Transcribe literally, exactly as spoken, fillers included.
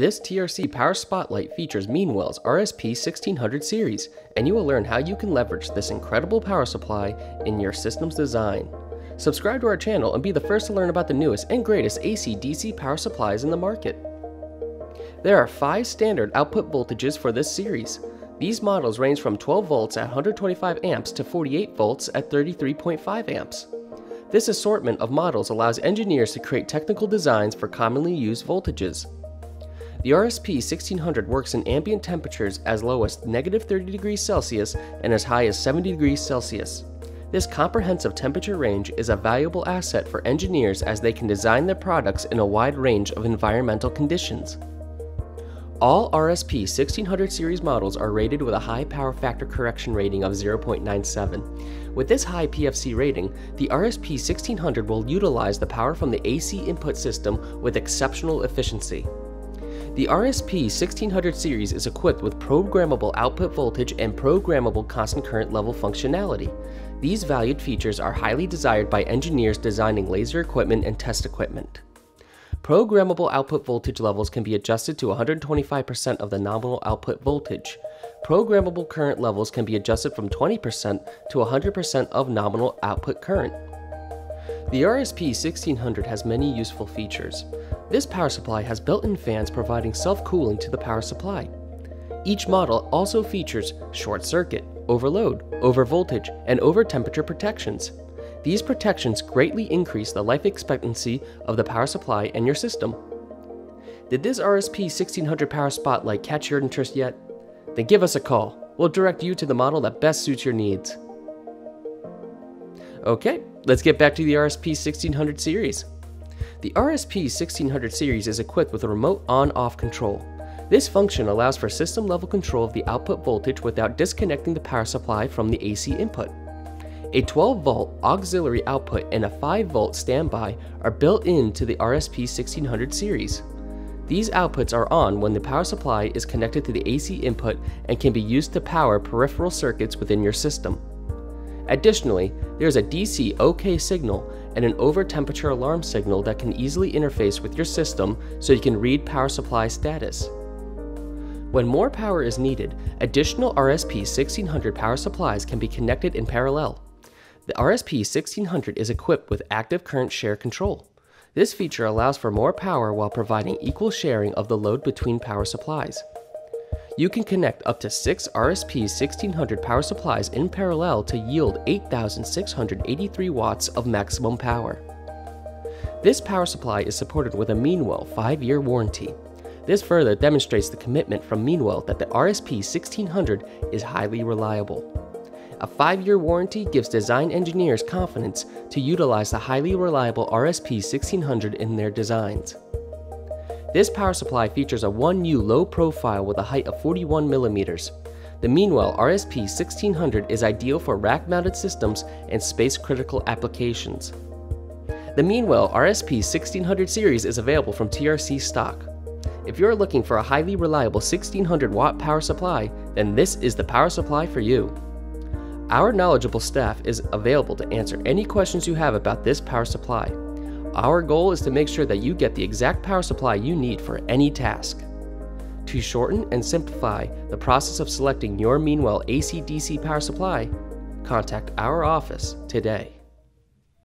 This T R C Power Spotlight features MEAN WELL's R S P sixteen hundred series, and you will learn how you can leverage this incredible power supply in your system's design. Subscribe to our channel and be the first to learn about the newest and greatest A C D C power supplies in the market. There are five standard output voltages for this series. These models range from twelve volts at one hundred twenty-five amps to forty-eight volts at thirty-three point five amps. This assortment of models allows engineers to create technical designs for commonly used voltages. The R S P sixteen hundred works in ambient temperatures as low as negative thirty degrees Celsius and as high as seventy degrees Celsius. This comprehensive temperature range is a valuable asset for engineers as they can design their products in a wide range of environmental conditions. All R S P sixteen hundred series models are rated with a high power factor correction rating of zero point nine seven. With this high P F C rating, the R S P sixteen hundred will utilize the power from the A C input system with exceptional efficiency. The R S P sixteen hundred series is equipped with programmable output voltage and programmable constant current level functionality. These valued features are highly desired by engineers designing laser equipment and test equipment. Programmable output voltage levels can be adjusted to one hundred twenty-five percent of the nominal output voltage. Programmable current levels can be adjusted from twenty percent to one hundred percent of nominal output current. The R S P sixteen hundred has many useful features. This power supply has built-in fans providing self-cooling to the power supply. Each model also features short circuit, overload, overvoltage, and overtemperature protections. These protections greatly increase the life expectancy of the power supply and your system. Did this R S P sixteen hundred Power Spotlight catch your interest yet? Then give us a call. We'll direct you to the model that best suits your needs. Okay, let's get back to the R S P sixteen hundred series. The R S P sixteen hundred series is equipped with a remote on-off control. This function allows for system-level control of the output voltage without disconnecting the power supply from the A C input. A twelve volt auxiliary output and a five volt standby are built into the R S P sixteen hundred series. These outputs are on when the power supply is connected to the A C input and can be used to power peripheral circuits within your system. Additionally, there is a D C OK signal and an over-temperature alarm signal that can easily interface with your system so you can read power supply status. When more power is needed, additional R S P sixteen hundred power supplies can be connected in parallel. The R S P sixteen hundred is equipped with active current share control. This feature allows for more power while providing equal sharing of the load between power supplies. You can connect up to six R S P sixteen hundred power supplies in parallel to yield eight thousand six hundred eighty-three watts of maximum power. This power supply is supported with a MEAN WELL five year warranty. This further demonstrates the commitment from MEAN WELL that the R S P sixteen hundred is highly reliable. A five year warranty gives design engineers confidence to utilize the highly reliable R S P sixteen hundred in their designs. This power supply features a one U low profile with a height of forty-one millimeters. The MEAN WELL R S P sixteen hundred is ideal for rack-mounted systems and space-critical applications. The MEAN WELL R S P sixteen hundred series is available from T R C stock. If you're looking for a highly reliable sixteen hundred watt power supply, then this is the power supply for you. Our knowledgeable staff is available to answer any questions you have about this power supply. Our goal is to make sure that you get the exact power supply you need for any task. To shorten and simplify the process of selecting your MEAN WELL A C D C power supply, contact our office today.